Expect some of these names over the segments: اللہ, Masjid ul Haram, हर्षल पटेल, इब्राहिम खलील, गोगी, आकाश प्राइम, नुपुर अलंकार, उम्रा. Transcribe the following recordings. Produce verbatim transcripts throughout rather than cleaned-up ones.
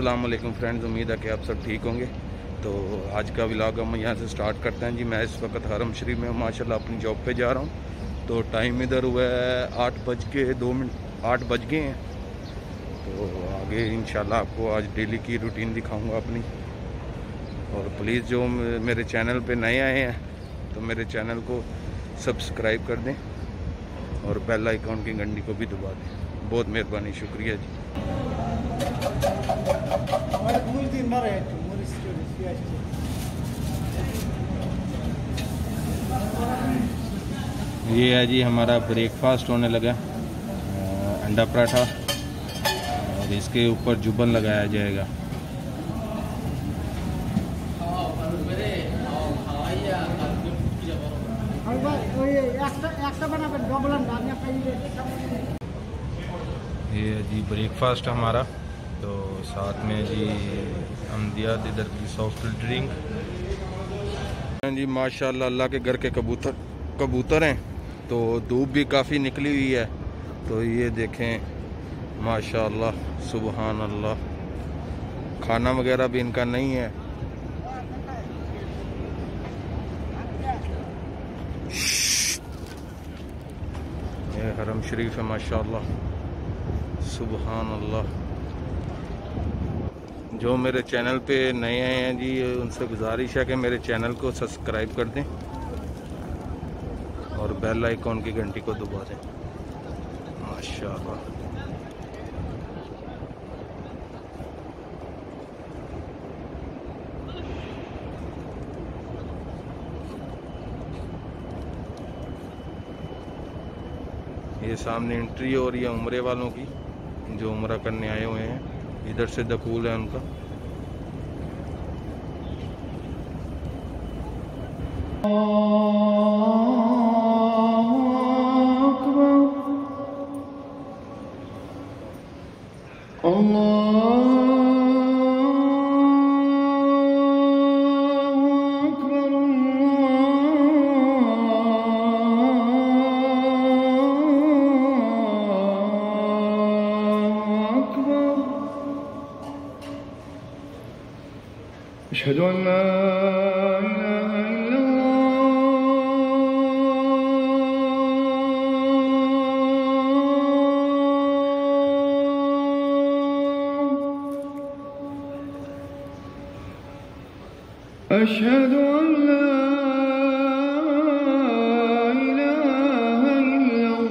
अस्सलाम वालेकुम फ्रेंड्स, उम्मीद है कि आप सब ठीक होंगे। तो आज का व्लॉग हम यहाँ से स्टार्ट करते हैं जी। मैं इस वक्त हरम शरीफ में माशाल्लाह अपनी जॉब पे जा रहा हूँ। तो टाइम इधर हुआ है आठ बज के दो मिनट आठ बज गए हैं। तो आगे इंशाल्लाह आपको आज डेली की रूटीन दिखाऊंगा अपनी। और प्लीज़ जो मेरे चैनल पे नए आए हैं तो मेरे चैनल को सब्सक्राइब कर दें और बेल आइकॉन की घंटी को भी दबा दें। बहुत मेहरबानी, शुक्रिया जी। ये है जी हमारा ब्रेकफास्ट होने लगा, अंडा पराठा, और इसके ऊपर जुबन लगाया जाएगा। ये जी ब्रेकफास्ट हमारा। तो साथ में जी अमदिया इधर की सॉफ्ट ड्रिंक जी। माशाल्लाह अल्लाह के घर के कबूतर कबूतर हैं। तो धूप भी काफ़ी निकली हुई है। तो ये देखें माशाल्लाह, सुबहान अल्लाह। खाना वगैरह भी इनका नहीं है। ये हरम शरीफ है माशाल्लाह, सुबहान अल्लाह। जो मेरे चैनल पे नए आए हैं जी, उनसे गुजारिश है कि मेरे चैनल को सब्सक्राइब कर दें और बेल आइकॉन की घंटी को दबा दें। माशाल्लाह ये सामने एंट्री हो रही है उम्रे वालों की, जो उम्रा करने आए हुए हैं। इधर से दखूल है उनका। अशहदु अन ला इलाहा इल्लल्लाह,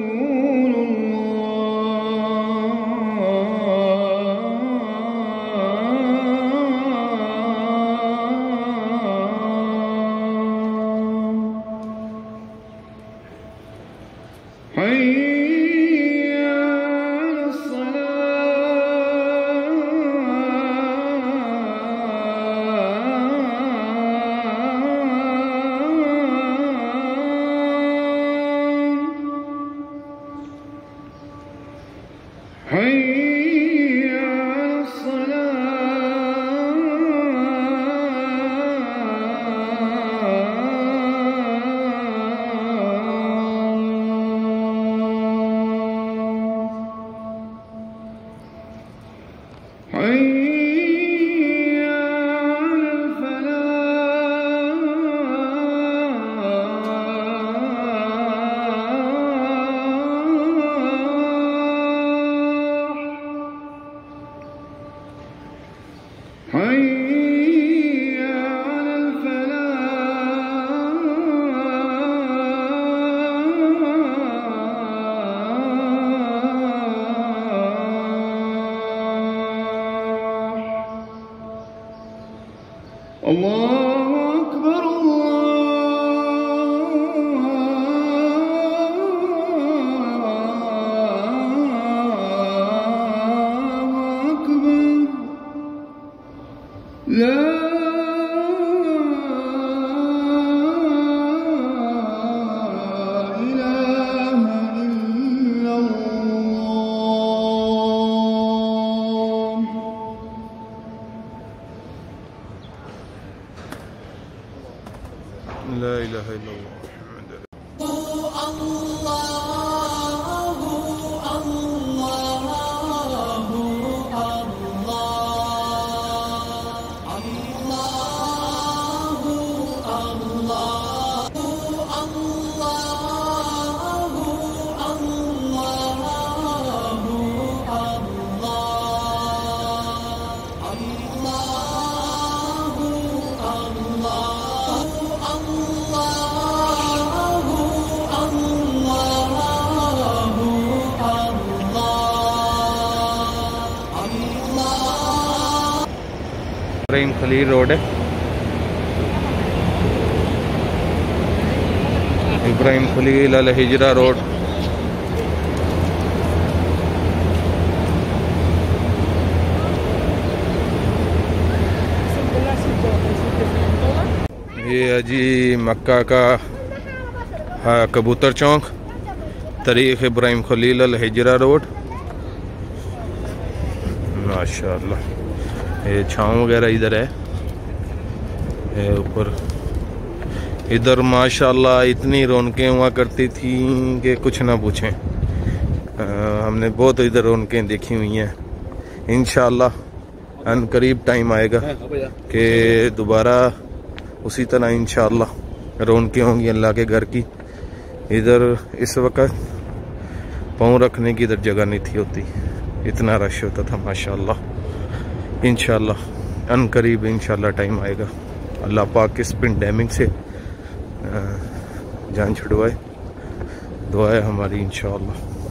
الله. Allahu Akbar, Allahu لا إله إلا الله محمد الله الله इब्राहिम खलील road है, इब्राहिम खलील Al Hijra road. ये है जी मक्का का कबूतर चौक, तारीख इब्राहिम खलील Al Hijra road. माशाल्लाह ये छाँव वगैरह इधर है ऊपर। इधर माशाल्लाह इतनी रौनकें हुआ करती थी कि कुछ ना पूछें। हमने बहुत इधर रौनकें देखी हुई हैं। इंशाल्लाह अन करीब टाइम आएगा कि दोबारा उसी तरह इंशाल्लाह रौनकें होंगी अल्लाह के घर की। इधर इस वक्त पाँव रखने की इधर जगह नहीं थी होती, इतना रश होता था माशाल्लाह। इंशाल्लाह अन करीब इंशाल्लाह टाइम आएगा, अल्लाह पाक इस पेंडेमिक से जान छुड़वाए, दुआ है हमारी इंशाल्लाह।